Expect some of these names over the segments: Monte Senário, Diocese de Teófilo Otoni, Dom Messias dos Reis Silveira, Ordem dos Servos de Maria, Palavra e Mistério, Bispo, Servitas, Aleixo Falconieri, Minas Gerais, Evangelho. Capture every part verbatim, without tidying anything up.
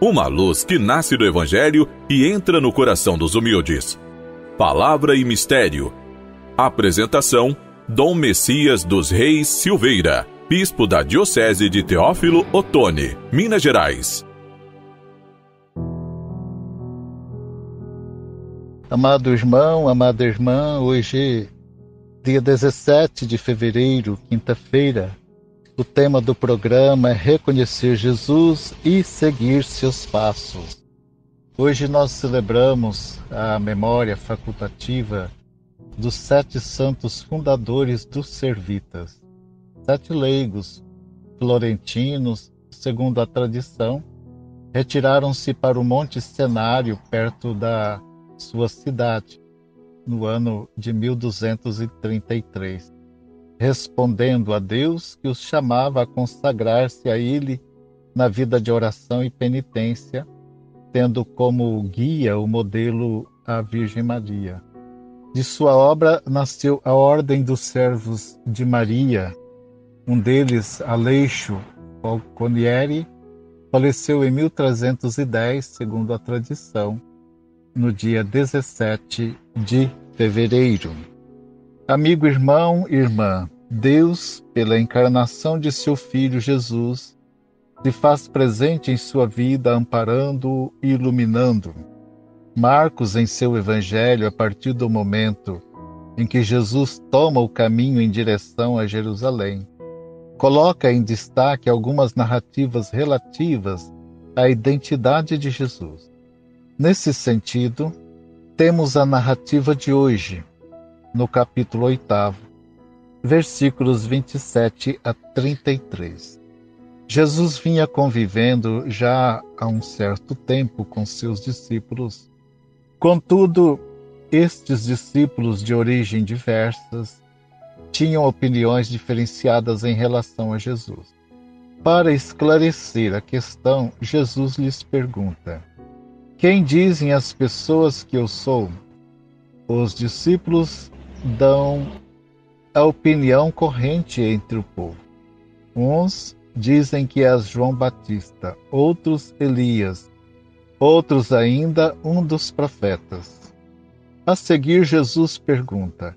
Uma luz que nasce do Evangelho e entra no coração dos humildes. Palavra e Mistério. Apresentação: Dom Messias dos Reis Silveira, bispo da Diocese de Teófilo Otoni, Minas Gerais. Amado irmão, amada irmã, hoje, dia dezessete de fevereiro, quinta-feira, o tema do programa é reconhecer Jesus e seguir seus passos. Hoje nós celebramos a memória facultativa dos sete santos fundadores dos Servitas, sete leigos florentinos, segundo a tradição, retiraram-se para o Monte Senário, perto da sua cidade, no ano de mil duzentos e trinta e três, respondendo a Deus que os chamava a consagrar-se a Ele na vida de oração e penitência, tendo como guia o modelo a Virgem Maria. De sua obra nasceu a Ordem dos Servos de Maria. Um deles, Aleixo Falconieri, faleceu em mil trezentos e dez, segundo a tradição, no dia dezessete de fevereiro. Amigo irmão e irmã, Deus, pela encarnação de seu Filho Jesus, se faz presente em sua vida, amparando-o e iluminando-o. Marcos, em seu Evangelho, a partir do momento em que Jesus toma o caminho em direção a Jerusalém, coloca em destaque algumas narrativas relativas à identidade de Jesus. Nesse sentido, temos a narrativa de hoje, no capítulo oito, versículos vinte e sete a trinta e três. Jesus vinha convivendo já há um certo tempo com seus discípulos. Contudo, estes discípulos de origem diversas tinham opiniões diferenciadas em relação a Jesus. Para esclarecer a questão, Jesus lhes pergunta: quem dizem as pessoas que eu sou? Os discípulos dão a opinião corrente entre o povo. Uns dizem que és João Batista, outros Elias, outros ainda um dos profetas. A seguir, Jesus pergunta: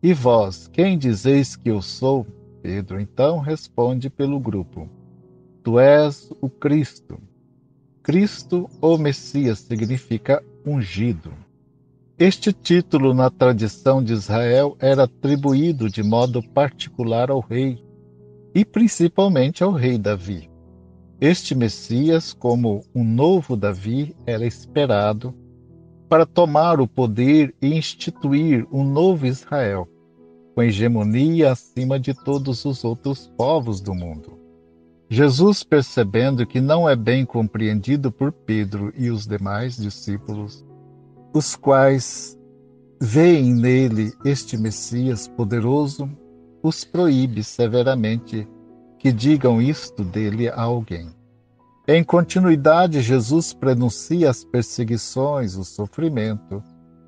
e vós, quem dizeis que eu sou? Pedro então responde pelo grupo: tu és o Cristo. Cristo ou Messias significa ungido. Este título na tradição de Israel era atribuído de modo particular ao rei, e principalmente ao rei Davi. Este Messias, como um novo Davi, era esperado para tomar o poder e instituir um novo Israel, com hegemonia acima de todos os outros povos do mundo. Jesus, percebendo que não é bem compreendido por Pedro e os demais discípulos, os quais veem nele este Messias poderoso, os proíbe severamente que digam isto dele a alguém. Em continuidade, Jesus prenuncia as perseguições, o sofrimento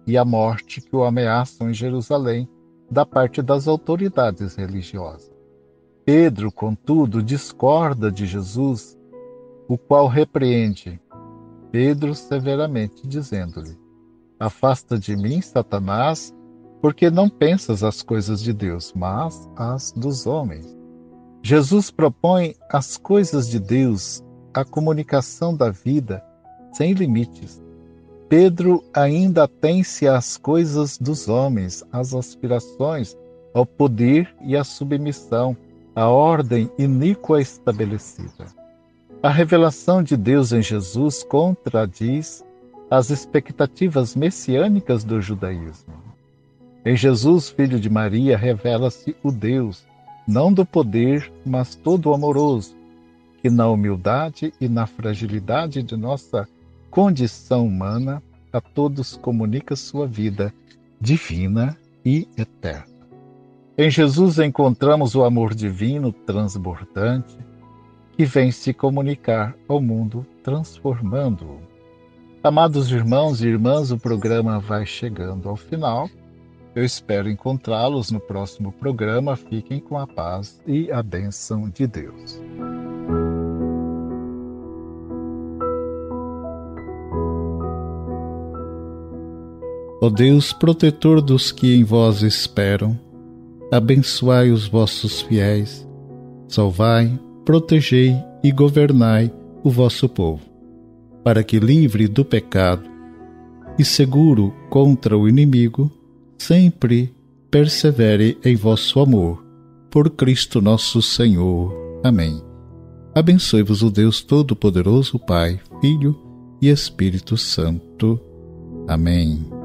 e a morte que o ameaçam em Jerusalém da parte das autoridades religiosas. Pedro, contudo, discorda de Jesus, o qual repreende Pedro severamente, dizendo-lhe: afasta de mim, Satanás, porque não pensas as coisas de Deus, mas as dos homens. Jesus propõe as coisas de Deus, a comunicação da vida, sem limites. Pedro ainda atém-se às coisas dos homens, às aspirações, ao poder e à submissão, a ordem iníqua estabelecida. A revelação de Deus em Jesus contradiz as expectativas messiânicas do judaísmo. Em Jesus, filho de Maria, revela-se o Deus, não do poder, mas todo amoroso, que na humildade e na fragilidade de nossa condição humana, a todos comunica sua vida divina e eterna. Em Jesus encontramos o amor divino transbordante que vem se comunicar ao mundo, transformando-o. Amados irmãos e irmãs, o programa vai chegando ao final. Eu espero encontrá-los no próximo programa. Fiquem com a paz e a bênção de Deus. Ó Deus, protetor dos que em vós esperam, abençoai os vossos fiéis, salvai, protegei e governai o vosso povo, para que, livre do pecado e seguro contra o inimigo, sempre persevere em vosso amor. Por Cristo nosso Senhor. Amém. Abençoe-vos o Deus Todo-Poderoso, Pai, Filho e Espírito Santo. Amém.